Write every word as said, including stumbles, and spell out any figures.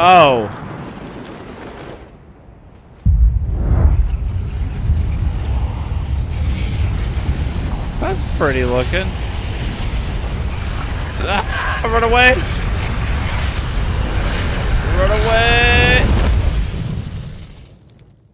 Oh. That's pretty looking. Ah, run away! Run away!